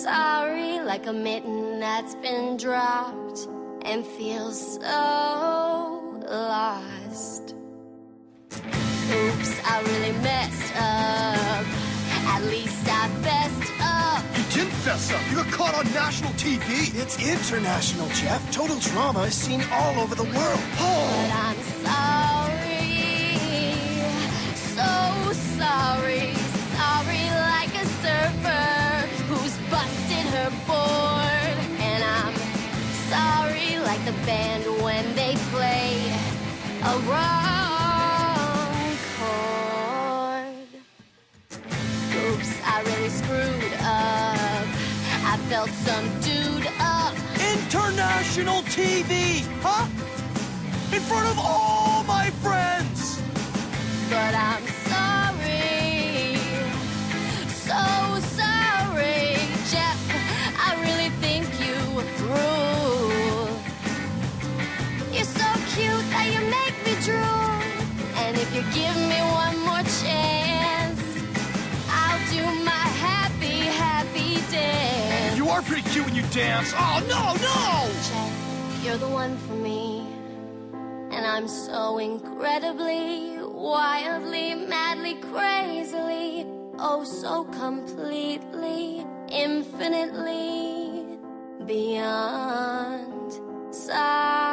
sorry like a mitten that's been dropped and feel so lost. Oops, I really messed up. At least I fessed up. You didn't fess up. You were caught on national TV. It's international, Geoff. Total Drama is seen all over the world. Oh. But I'm sorry. So sorry. Sorry like a surfer who's busted her board. And I'm sorry like the band when they play a rock. I really screwed up. I felt some dude up. International TV, huh? In front of all my friends. But I'm sorry. So sorry, Geoff. I really think you rule. You're so cute that you make me drool. And if you give me one more chance, do my happy, happy dance. You are pretty cute when you dance. Oh, no, no! Geoff, you're the one for me. And I'm so incredibly, wildly, madly, crazily, oh, so completely, infinitely beyond sorry.